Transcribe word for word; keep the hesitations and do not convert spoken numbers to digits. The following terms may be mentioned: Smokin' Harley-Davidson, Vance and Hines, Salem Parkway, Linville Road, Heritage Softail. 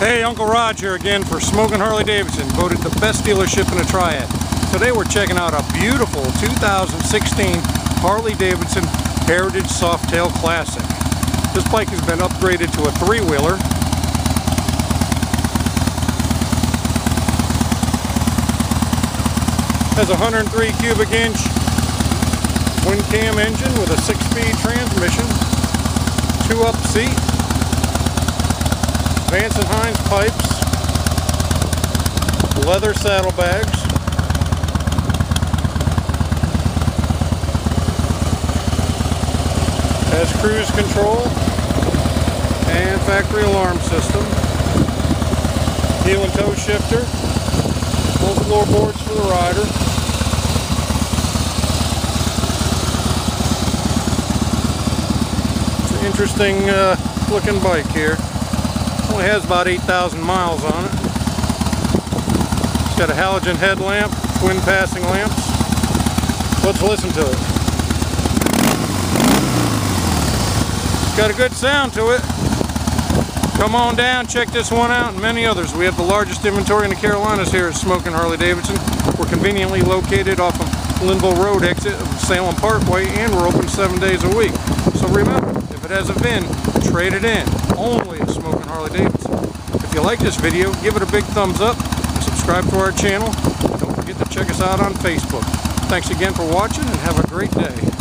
Hey, Uncle Rod here again for Smokin' Harley-Davidson, voted the best dealership in the Triad. Today we're checking out a beautiful two thousand sixteen Harley-Davidson Heritage Softail Classic. This bike has been upgraded to a three-wheeler. Has a one hundred three cubic inch twin cam engine with a six-speed transmission, two-up seat, Vance and Hines pipes, leather saddlebags, has cruise control and factory alarm system, heel and toe shifter, full floorboards for the rider, it's an interesting uh, looking bike here, only has about eight thousand miles on it, it's got a halogen headlamp, twin passing lamps, let's listen to it. Got a good sound to it. Come on down, check this one out and many others. We have the largest inventory in the Carolinas here at Smokin' Harley-Davidson. We're conveniently located off of Linville Road exit of Salem Parkway and we're open seven days a week. So remember, if it has a V I N, trade it in. Only at Smokin' Harley-Davidson. If you like this video, give it a big thumbs up and subscribe to our channel. Don't forget to check us out on Facebook. Thanks again for watching and have a great day.